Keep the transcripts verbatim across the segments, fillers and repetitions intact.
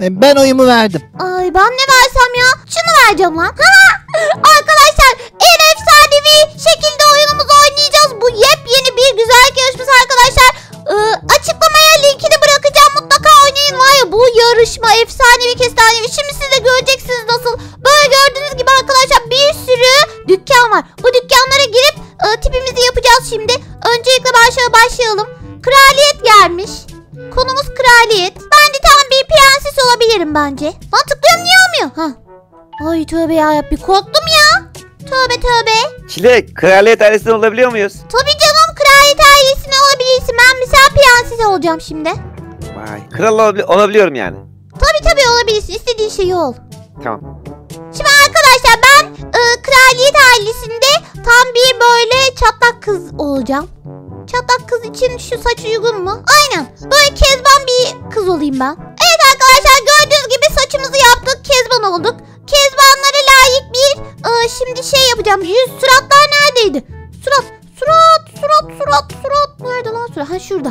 Ben oyumu verdim. Ay ben ne versem ya? Şunu vereceğim lan. Arkadaşlar en efsanevi şekilde oyunumuzu oynayacağız. Bu yepyeni bir güzellik yarışması arkadaşlar. Ee, açıklamaya linkini bırakacağım. Mutlaka oynayın. Var ya bu yarışma efsanevi kestanevi. Şimdi siz de göreceksiniz nasıl. Böyle gördüğünüz gibi arkadaşlar bir sürü dükkan var. Bu dükkanlara girip e, tipimizi yapacağız şimdi. Öncelikle ben şöyle başlayalım. Kraliyet gelmiş. Konumuz kraliyet. Ben de tam bir prenses olabilirim bence. Lan tıklıyorum niye olmuyor? Ha. Ay tövbe yarabbim korktum ya. Tövbe tövbe. Çilek kraliyet ailesinden olabiliyor muyuz? Tabii canım kraliyet ailesine olabilirsin. Ben mesela prenses olacağım şimdi. Vay kral olabili olabiliyorum yani. Tabii tabii olabilirsin. İstediğin şeyi ol. Tamam. Şimdi arkadaşlar ben e, kraliyet ailesinde tam bir böyle çatlak kız olacağım. Çatlak kız için şu saç uygun mu? Aynen. Böyle kezban bir kız olayım ben. Evet arkadaşlar gördüğünüz gibi saçımızı yaptık. Kezban olduk. Kezbanlara layık bir e, şimdi şey yapacağım. Yüz suratlar neredeydi? Surat. Surat. Surat. Surat. Surat. Nerede lan surat? Ha şurada.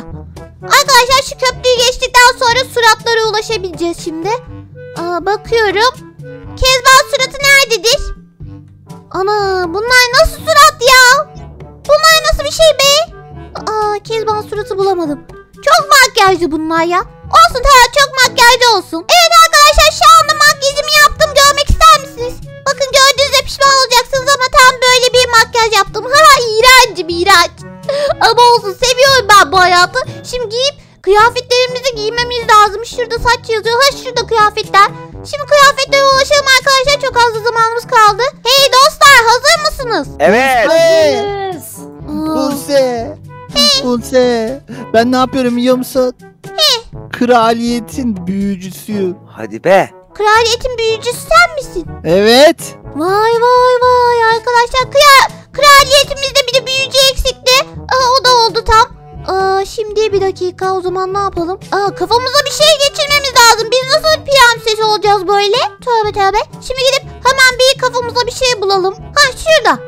Arkadaşlar şu köprüyü geçtikten sonra suratlara ulaşabileceğiz şimdi. Aa, bakıyorum. Kezban suratı nerededir? Ana bunlar nasıl surat ya? Bunlar nasıl bir şey be? Aa, Kezban suratı bulamadım. Çok makyajlı bunlar ya. Olsun tamam çok makyajlı olsun. Evet arkadaşlar şu anda makyajımı yaptım. Görmek ister misiniz? Bakın gördüğünüzde pişman olacaksınız ama tam böyle bir makyaj yaptım. Ha iğrenci bir iğrenç. Ama olsun seviyorum ben bu hayatı. Şimdi giyip kıyafetlerimizi giymemiz lazım. Şurada saç yazıyor. Ha şurada kıyafetler. Şimdi kıyafetlere ulaşalım arkadaşlar. Çok az zamanımız kaldı. Hey dostlar hazır mısınız? Evet. Hazırız. Buse. Hey. Buse. Ben ne yapıyorum biliyor musun? He. Kraliyetin büyücüsüyüm. Hadi be. Kraliyetin büyücüsü sen misin? Evet. Vay vay vay arkadaşlar. Kıya kraliyetimizde bir de büyücü eksikti. Aa, o da oldu tam. Aa, şimdi bir dakika o zaman ne yapalım? Aa, kafamıza bir şey geçirmemiz lazım. Biz nasıl prenses olacağız böyle? Tövbe tövbe. Şimdi gidip hemen bir kafamıza bir şey bulalım. Ha şurada.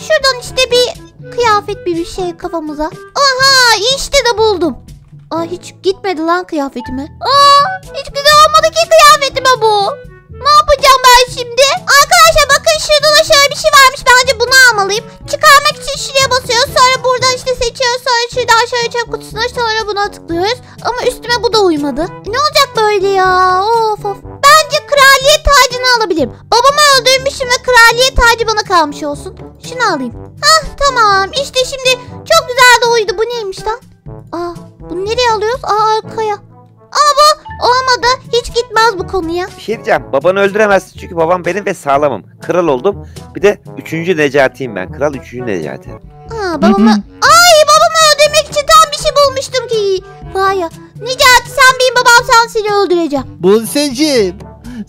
Şuradan işte bir kıyafet bir bir şey kafamıza. Aha işte de buldum. Aa hiç gitmedi lan kıyafetime. Aa hiç güzel olmadı ki kıyafetime bu. Ne yapacağım ben şimdi? Arkadaşlar bakın şurada da şöyle bir şey varmış. Bence bunu almalıyım. Çıkarmak için şuraya basıyoruz. Sonra buradan işte seçiyoruz. Sonra şuradan şöyle çöp kutusuna sonra buna tıklıyoruz. Ama üstüme bu da uymadı. E, ne olacak böyle ya? Of of. Bence kraliyet tacını alabilirim. Babamı öldürmüşüm ve kraliyet tacı bana kalmış olsun. Şunu alayım. Hah tamam. İşte şimdi çok güzel de uydu. Bu neymiş lan? Aa bunu nereye alıyoruz? Aa arkaya. Ama bu olmadı. Hiç gitmez bu konuya. Bir şey diyeceğim. Babanı öldüremezsin. Çünkü babam benim ve sağlamım. Kral oldum. Bir de üçüncü Necati'yim ben. Kral üçüncü Necati. Aa babamı... Ay babamı öldürmek için tam bir şey bulmuştum ki. Vay ya. Necati sen benim babam sen seni öldüreceğim. Buse'cim.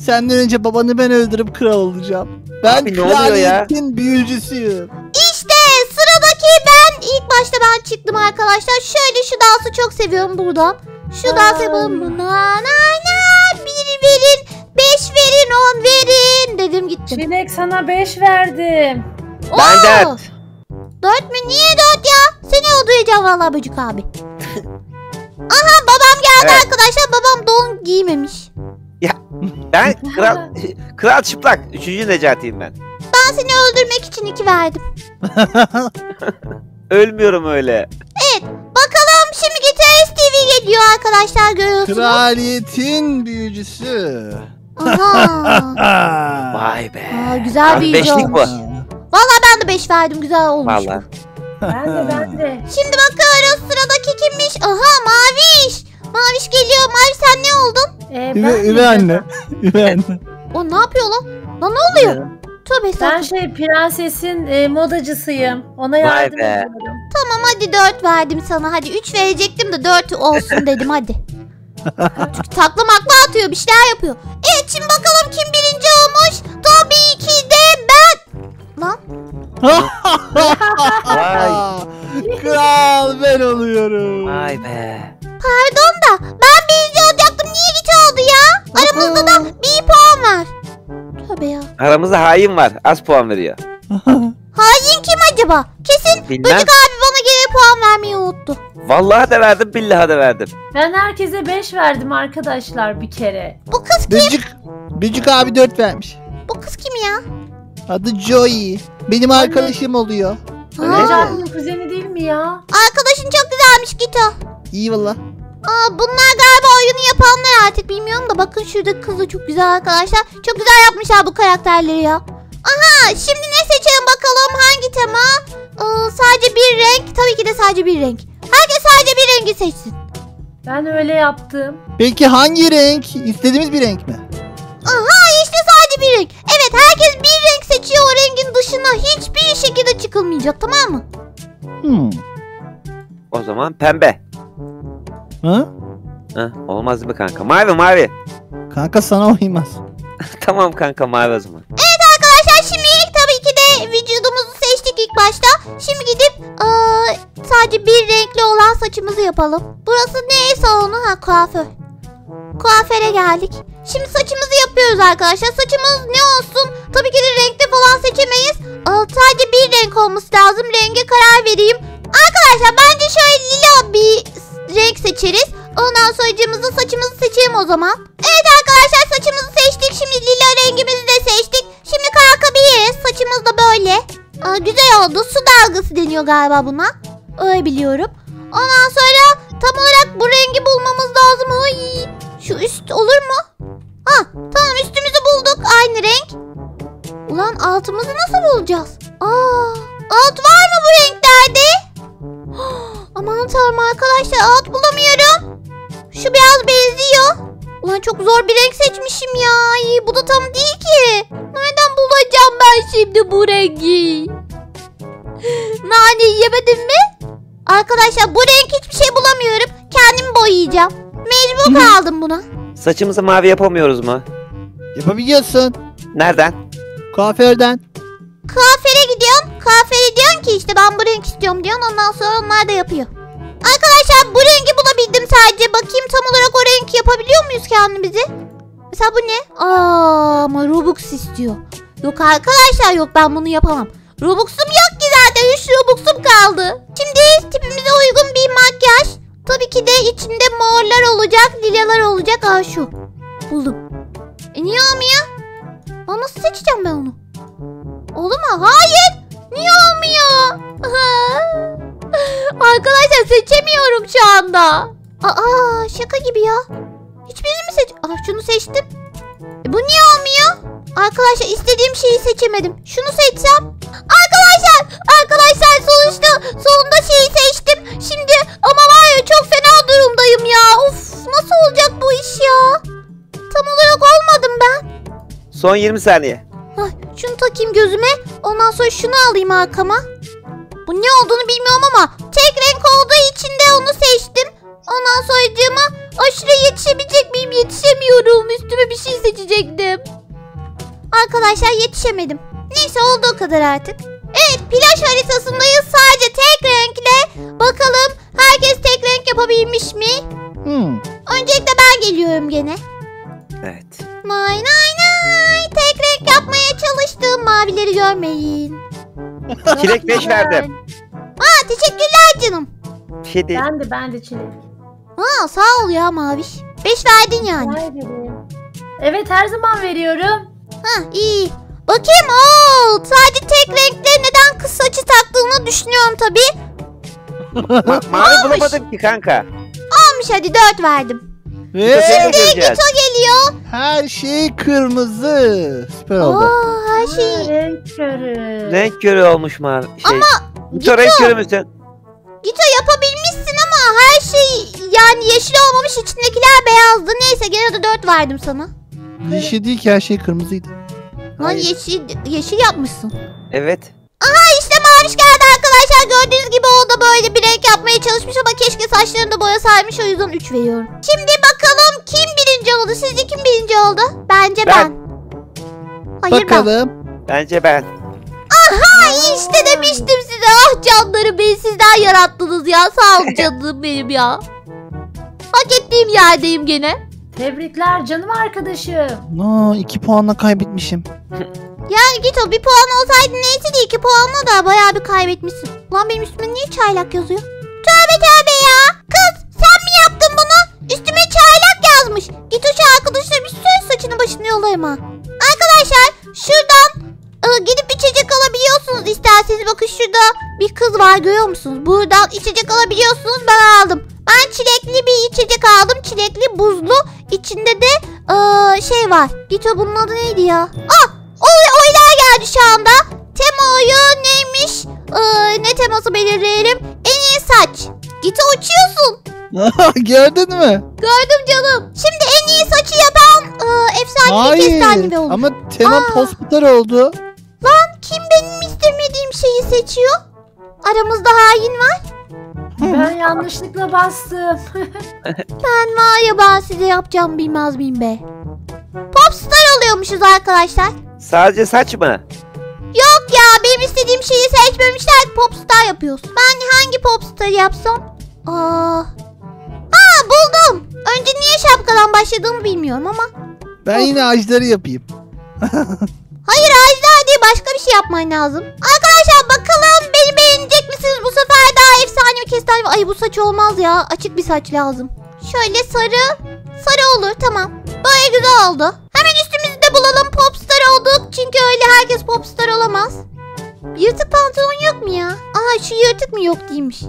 Senden önce babanı ben öldürüp kral olacağım. Ben abi, kraliyetin büyücüsüyüm. İşte sıradaki ben ilk başta ben çıktım arkadaşlar. Şöyle şu dansı çok seviyorum buradan. Şu dansı yapalım. Na na na. Bir verin, beş verin, on verin dedim gittim. Çilek sana beş verdim. Oo, ben dört. Dört mü? Niye dört ya? Seni öldüreceğim vallahi böcük abi. Aha babam geldi evet. Arkadaşlar. Babam don giymemiş. Ya ben kral kral çıplak. Üçüncü Necati'yim ben. Ben seni öldürmek için iki verdim. Ölmüyorum öyle. Evet. Bakalım şimdi GitaristTV geliyor arkadaşlar görüyorsunuz. Kraliyetin büyücüsü. Aha. Vay be. Aa, güzel bir beşlik olmuş. Bu. Valla ben de beş verdim. Güzel olmuş. Vallahi. Ben de ben de. Şimdi bakıyoruz sıradaki kimmiş? Aha Maviş. Maviş geliyor. Maviş sen ne oldun? Ee, ben Üve anne. Üve anne. O ne yapıyor lan? Lan ne oluyor? Tövbe ben şey prensesin e, modacısıyım. Ona yardım ediyorum. Tamam hadi dört verdim sana. Hadi üç verecektim de dört olsun dedim hadi. Çünkü takla makla atıyor bir şeyler yapıyor. Evet şimdi bakalım kim birinci olmuş? Tabii ki de ben. Lan. Kral ben oluyorum. Vay be. Pardon da ben birinci olacaktım. Niye hiç oldu ya? Aramızda da bir puan var. Tabii ya. Aramızda hain var. Az puan veriyor. Hain kim acaba? Kesin Böcük abi bana gene puan vermeyi unuttu. Vallahi de verdim, billahi de verdim. Ben herkese beş verdim arkadaşlar bir kere. Bu kız kim? Bücük, Bücük abi dört vermiş. Bu kız kim ya? Adı Joey. Benim anne arkadaşım oluyor. Necan'ın kuzeni değil mi ya? Arkadaşın çok güzelmiş Gito. İyi valla. Aa, bunlar galiba oyunu yapanlar artık, bilmiyorum da bakın şuradaki kız da çok güzel arkadaşlar. Çok güzel yapmışlar bu karakterleri ya. Aha, şimdi ne seçelim bakalım, hangi tema? Ee, sadece bir renk, tabii ki de sadece bir renk. Herkes sadece bir rengi seçsin. Ben öyle yaptım. Peki hangi renk? İstediğimiz bir renk mi? Aha işte sadece bir renk. Evet, herkes bir renk seçiyor, o rengin dışına hiçbir şekilde çıkılmayacak, tamam mı? Hmm. O zaman pembe. Ha? Ha, olmaz mı kanka? Mavi mavi. Kanka sana uymaz. Tamam kanka, mavi o zaman. Evet arkadaşlar, şimdi ilk tabii ki de vücudumuzu seçtik ilk başta. Şimdi gidip ıı, sadece bir renkli olan saçımızı yapalım. Burası ne salonu? Ha, kuaför. Kuaföre geldik. Şimdi saçımızı yapıyoruz arkadaşlar. Saçımız ne olsun? Tabii ki de renkli falan seçemeyiz. Iı, sadece bir renk olması lazım. Renge karar vereyim. Arkadaşlar bence şöyle lila bir renk seçeriz. Ondan sonra cımızı, saçımızı seçelim o zaman. Evet arkadaşlar, saçımızı seçtik. Şimdi lila rengimizi de seçtik. Şimdi kalkabiliriz. Saçımız da böyle. Aa, güzel oldu. Su dalgası deniyor galiba buna. Öyle biliyorum. Ondan sonra tam olarak bu rengi bulmamız lazım. Oy. Şu üst olur mu? Ha, tamam, üstümüzü bulduk. Aynı renk. Ulan altımızı nasıl bulacağız? Aa, alt var mı bu renklerde? Aman tanrım arkadaşlar, alt bulamıyorum. Şu biraz benziyor. Ulan çok zor bir renk seçmişim ya. Ay, bu da tam değil ki. Nereden bulacağım ben şimdi bu rengi? Nane yemedim mi? Arkadaşlar bu renk, hiçbir şey bulamıyorum. Kendimi boyayacağım. Mecbur kaldım buna. Saçımızı mavi yapamıyoruz mu? Yapabiliyorsun. Nereden? Kuaförden. Kuaföre gidiyorsun. Kuaföre diyorsun ki işte ben bu renk istiyorum diyorsun. Ondan sonra onlar da yapıyor. Arkadaşlar bu rengi bulabildim sadece. Bakayım tam olarak o renk yapabiliyor muyuz kendimizi? Mesela bu ne? Aa, ama Robux istiyor. Yok arkadaşlar, yok, ben bunu yapamam. Robux'um yok ki zaten. Üç Robux'um kaldı. Şimdi tipimize uygun bir makyaj. Tabii ki de içinde morlar olacak, lilalar olacak. Aa, şu. Buldum. E niye olmuyor? Aa, nasıl seçeceğim ben onu? Olur mu? Hayır. Niye olmuyor? Arkadaşlar seçemiyorum şu anda. Aa, şaka gibi ya. Hiçbirini mi seç... Aa, şunu seçtim. E, bu niye olmuyor? Arkadaşlar istediğim şeyi seçemedim. Şunu seçsem. Arkadaşlar, arkadaşlar sonuçta sonunda şeyi seçtim. Şimdi ama var ya, çok fena durumdayım ya. Of, nasıl olacak bu iş ya? Tam olarak olmadım ben. Son yirmi saniye. Şunu takayım gözüme. Ondan sonra şunu alayım arkama. Bu ne olduğunu bilmiyorum ama tek renk olduğu için de onu seçtim. Ondan sonra cama aşırı yetişebilecek miyim? Yetişemiyorum. Üstüme bir şey seçecektim. Arkadaşlar yetişemedim. Neyse, oldu o kadar artık. Evet, plaj haritasındayız. Sadece tek renkle. Bakalım herkes tek renk yapabilmiş mi? Hmm. Öncelikle ben geliyorum gene. Evet. Nay nay nay. Tek renk yapmaya çalıştım. Mavileri görmeyin. Çilek beş verdim. Aa, teşekkürler canım. Şey değil. Ben de ben de çilek. Aa, sağ ol ya maviş. beş verdin yani. Evet, her zaman veriyorum. Ha, iyi. Bakayım, ooo. Sadece tek renkle neden kız saçı taktığını düşünüyorum tabi. Ma mavi bulamadım ki kanka. Olmuş, hadi dört verdim. Ve şimdi Gito geliyor. Her şey kırmızı. Süper oldu. Oo, her şey. Ha, renk körü. Renk körü olmuş mavi. Şey. Ama Gito, Gito renk körü müsün? Gito yapabilmişsin ama her şey yani yeşil olmamış, içindekiler beyazdı. Neyse, gene de dört verdim sana. Yeşil evet. Değil ki, her şey kırmızıydı. Lan hayır. yeşil yeşil yapmışsın. Evet. Aha işte maviş geldi arkadaşlar. Gördüğünüz gibi o da böyle bir renk yapmaya çalışmış ama keşke saçlarını da boyasaymış, o yüzden üç veriyorum. Şimdi bakalım kim birinci oldu? Sizce kim birinci oldu? Bence ben. ben. Hayır, bakalım. Ben. Bence ben. Aha işte demiştim size. Ah canlarım, beni sizden yarattınız ya. Sağ ol canım benim ya. Hak ettiğim yerdeyim gene. Tebrikler canım arkadaşım. Aa, iki puanla kaybetmişim. Ya Gito, bir puan olsaydı neyse de iki puanla da bayağı bir kaybetmişsin. Lan benim üstüme niye çaylak yazıyor? Tövbe tövbe ya. Kız sen mi yaptın bunu? Üstüme çaylak yazmış. Git uç arkadaşlar bir sürü saçını başını yollayma. Arkadaşlar şuradan e, gidip içecek alabiliyorsunuz isterseniz. Bakın şurada bir kız var görüyor musunuz? Buradan içecek alabiliyorsunuz, ben aldım. Ben çilekli bir içecek aldım. Çilekli buzlu. İçinde de e, şey var. Git o bunun adı neydi ya? Ah oylar geldi şu anda. Tema oyu neymiş? Ee, ne teması belirleyelim? En iyi saç. Gito uçuyorsun. Gördün mü? Gördüm canım. Şimdi en iyi saçı yapan e, efsane kestane oldu. Ama tema pospiter oldu. Lan kim benim istemediğim şeyi seçiyor? Aramızda hain var. Ben yanlışlıkla bastım. Ben var ya, ben size yapacağım bilmez miyim be? Popstar oluyormuşuz arkadaşlar. Sadece saç mı? Yok ya, benim istediğim şeyi seçmemişler, popstar yapıyoruz. Ben hangi popstar yapsam? Aa. Aa buldum. Önce niye şapkadan başladığımı bilmiyorum ama. Ben of. Yine ağaçları yapayım. Hayır ağaçlar değil, başka bir şey yapman lazım. Arkadaşlar bakalım beni beğenecek misiniz bu sefer, daha efsane bir kestane. Ay bu saç olmaz ya, açık bir saç lazım. Şöyle sarı. Sarı olur tamam. Böyle güzel oldu. Hemen üstümüzü de bulalım, popstar olduk. Çünkü öyle herkes popstar olamaz. Yırtık pantolon yok mu ya? Aha şu yırtık mı yok değilmiş.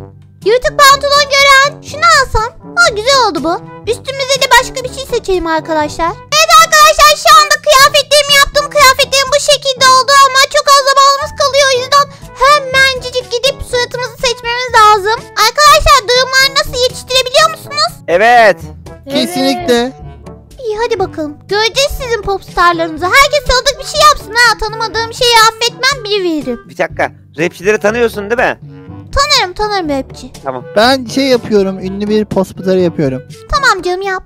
Yırtık pantolon gören şunu alsam. Ha güzel oldu bu. Üstümüze de başka bir şey seçeyim arkadaşlar. Evet arkadaşlar şu anda kıyafetlerimi yaptım. Kıyafetlerim bu şekilde oldu ama çok az zamanımız kalıyor. O yüzden hemencik gidip suratımızı seçmemiz lazım. Arkadaşlar durumları nasıl, yetiştirebiliyor musunuz? Evet. Kesinlikle. Evet. İyi hadi bakalım. Göreceğiz sizin popstarlarınızı. Herkes tanıdık bir şey yapsın ha. Tanımadığım şeyi affetmem, biri veririm. Bir dakika. Rapçileri tanıyorsun değil mi? Tanırım tanırım rapçi. Tamam. Ben şey yapıyorum. Ünlü bir popstarı yapıyorum. Tamam canım yap.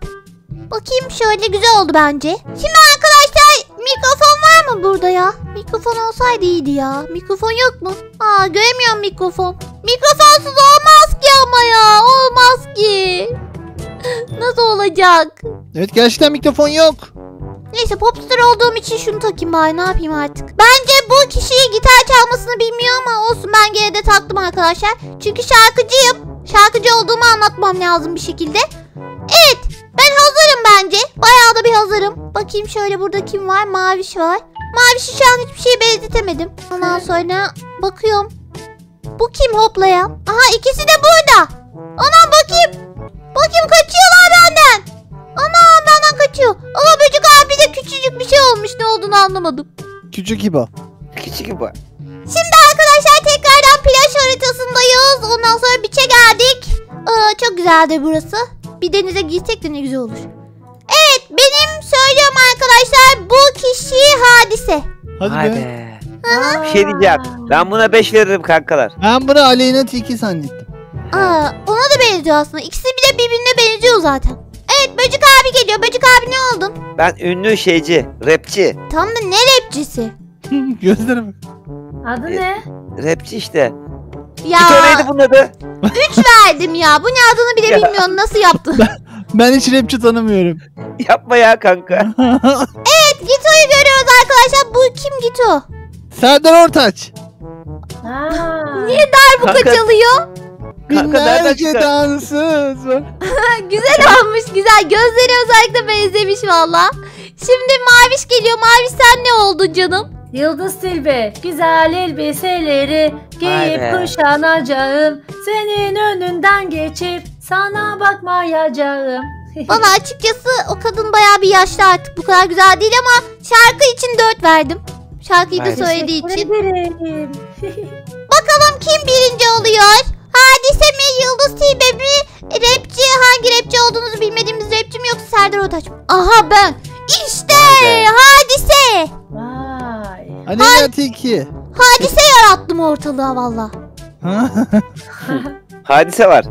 Bakayım şöyle güzel oldu bence. Şimdi arkadaşlar mikrofon var mı burada ya? Mikrofon olsaydı iyiydi ya. Mikrofon yok mu? Aa göremiyorum mikrofon. Mikrofonsuz olmaz ki ama ya. Olmaz ki. Nasıl olacak? Evet gerçekten mikrofon yok. Neyse popstar olduğum için şunu takayım bari, ne yapayım artık. Bence bu kişi gitar çalmasını bilmiyor ama olsun, ben gene de taktım arkadaşlar. Çünkü şarkıcıyım. Şarkıcı olduğumu anlatmam lazım bir şekilde. Evet ben hazırım bence. Bayağı da bir hazırım. Bakayım şöyle burada kim var? Maviş var. Maviş'i şu an hiçbir şeye benzetemedim. Ondan sonra bakıyorum. Bu kim hoplayan? Aha ikisi de burada. Ona bakayım. Bakayım kaçıyorlar benden. Ana benden kaçıyor. Ama böcek abi de küçücük bir şey olmuş, ne olduğunu anlamadım. Küçük gibi. Küçük gibi. Şimdi arkadaşlar tekrardan plaj haritasındayız. Ondan sonra biçe geldik. Ee, çok güzeldi burası. Bir denize girsek de ne güzel olur. Evet benim söylüyorum arkadaşlar, bu kişi Hadise. Hadi, Hadi be. be. Bir şey diyeceğim. Ben buna beş veririm kankalar. Ben buna Aleyna Tilki zannettim. Aa, ona da benziyor aslında. İkisi bir de birbirine benziyor zaten. Evet Böcük abi geliyor. Böcük abi ne oldun? Ben ünlü şeyci, rapçi. Tam da ne rapçisi? Gözlerime. Adı e, ne? Rapçi işte. Ya. Bir taneydi bunun adı. Üç verdim ya. Bu ne adını bile bilmiyorum. Nasıl yaptın? Ben, ben hiç rapçi tanımıyorum. Yapma ya kanka. Evet Gito'yu görüyoruz arkadaşlar. Bu kim Gito? Serdar Ortaç. Niye darbuka çalıyor? Binlerce dansız. Güzel olmuş güzel. Gözleri özellikle benzemiş valla. Şimdi Maviş geliyor. Maviş sen ne oldun canım? Yıldız Tilbe. Güzel elbiseleri giyip kuşanacağım. Senin önünden geçip sana bakmayacağım. Valla açıkçası o kadın bayağı bir yaşlı artık. Bu kadar güzel değil ama şarkı için dört verdim. Şarkıyı da söylediği için. Bakalım kim birinci oluyor? Hadise mi, Yıldız Tilbe mi, rapçi, hangi rapçi olduğunuzu bilmediğimiz rapçi mi yoksa Serdar Ortaç mı? Aha ben. İşte Hadi. Hadise. Vay. Aleyna Tilki. Hadise yarattım ortalığa valla. Hadise var.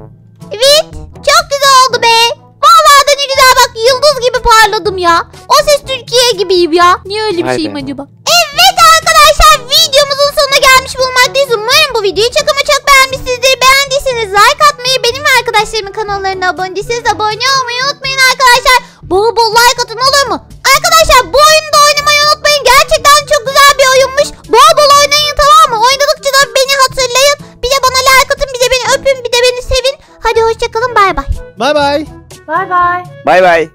Evet. Çok güzel oldu be. Valla da ne güzel bak, yıldız gibi parladım ya. O ses Türkiye gibiyim ya. Niye öyle bir Hadi. şeyim acaba? Evet arkadaşlar videomuzun sonuna gelmiş bulmaktayız. Umarım bu videoyu çok ama çok beğenmişsinizdir. Beğendiyseniz like atmayı, benim ve arkadaşlarımın kanallarına abone değilseniz abone olmayı unutmayın arkadaşlar. Bol bol like atın olur mu? Arkadaşlar bu oyunu da oynamayı unutmayın. Gerçekten çok güzel bir oyunmuş. Bol bol oynayın tamam mı? Oynadıkça da beni hatırlayın. Bir de bana hoşçakalın. Bay bay. Bay bay. Bay bay. Bay bay.